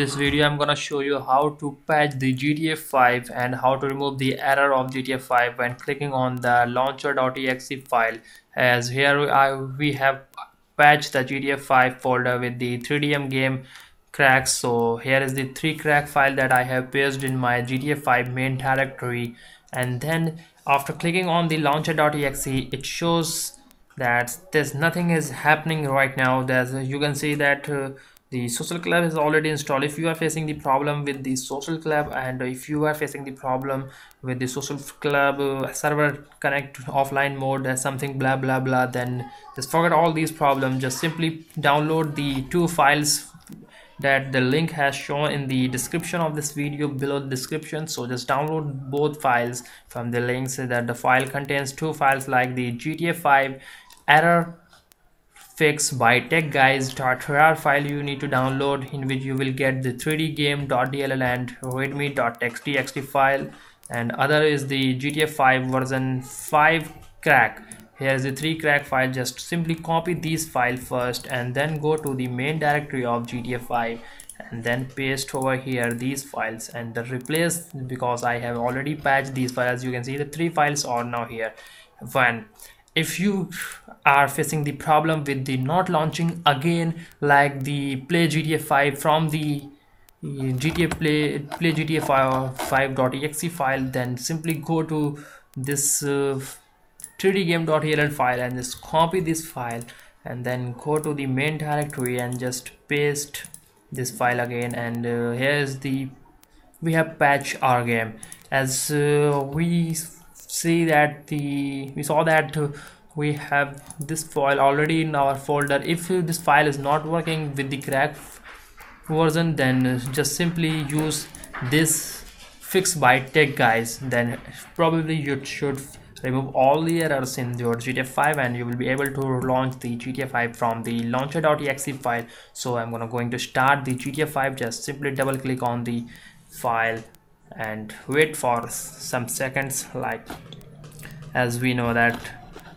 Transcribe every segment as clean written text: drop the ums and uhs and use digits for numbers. this video I'm gonna show you how to patch the GTA 5 and how to remove the error of GTA 5 when clicking on the launcher.exe file, as here we have patched the GTA 5 folder with the 3DM game cracks. So here is the 3 crack file that I have pasted in my GTA 5 main directory, and then after clicking on the launcher.exe it shows that there's nothing is happening right now. There's you can see that the Social Club is already installed. If you are facing the problem with the Social Club, and if you are facing the problem with the Social Club server connect offline mode or something blah blah blah, then just forget all these problems. Just simply download the 2 files that the link has shown in the description of this video, below the description. So just download both files from the link, so that the file contains 2 files like the GTA 5 error fix by Tech Guys .rar file you need to download, in which you will get the 3dgame.dll and readme.xtxt file, and other is the GTA 5 version 5 crack. Here's the 3 crack file. Just simply copy these files first and then go to the main directory of GTA 5 and then paste over here these files and replace, because I have already patched these files. You can see the 3 files are now here. If you are facing the problem with the not launching again, like the play GTA 5 from the GTA play GTA 5.exe file, then simply go to this 3dgame.dll file and just copy this file and then go to the main directory and just paste this file again, and here's the we have patched our game. As we saw that we have this file already in our folder. If this file is not working with the cracked version, then just simply use this fix by Tech Guys, then probably you should remove all the errors in your GTA 5 and you will be able to launch the GTA 5 from the launcher.exe file. So I'm going to start the GTA 5. Just simply double click on the file and wait for some seconds. Like as we know that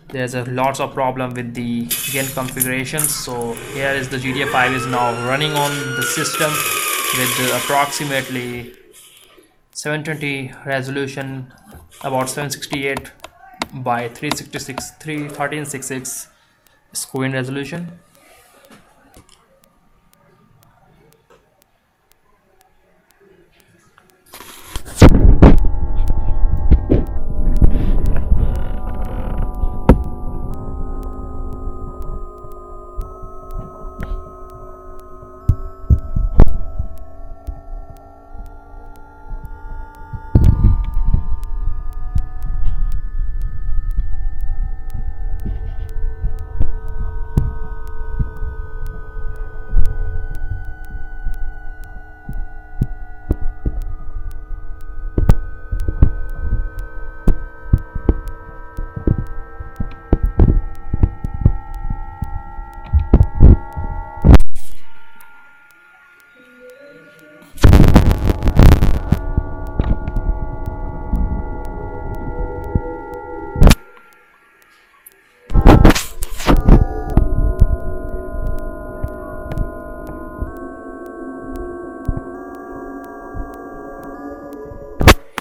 there's a lots of problem with the game configuration. So here is the GTA 5 is now running on the system with approximately 720 resolution, about 768 by 366 1366 screen resolution.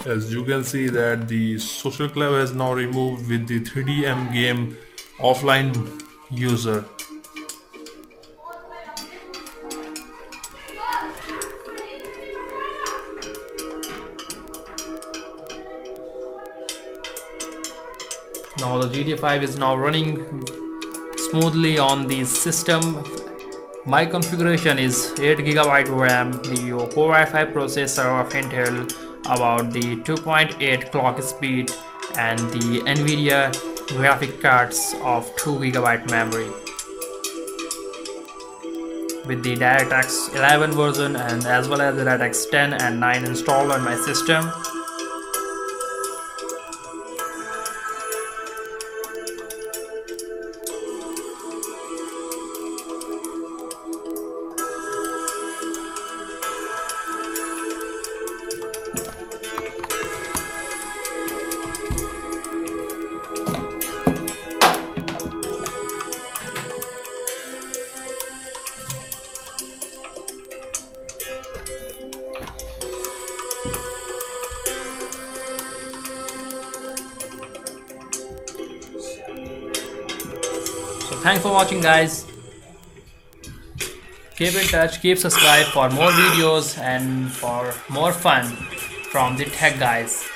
As you can see that the Social Club has now removed with the 3DM game offline user. Now the GTA 5 is now running smoothly on the system. My configuration is 8GB RAM, the Core i5 processor of Intel, about the 2.8 clock speed, and the NVIDIA graphic cards of 2GB memory with the DirectX 11 version, and as well as the DirectX 10 and 9 installed on my system. Thanks for watching, guys. Keep in touch, keep subscribe for more videos and for more fun from the Tech Guys.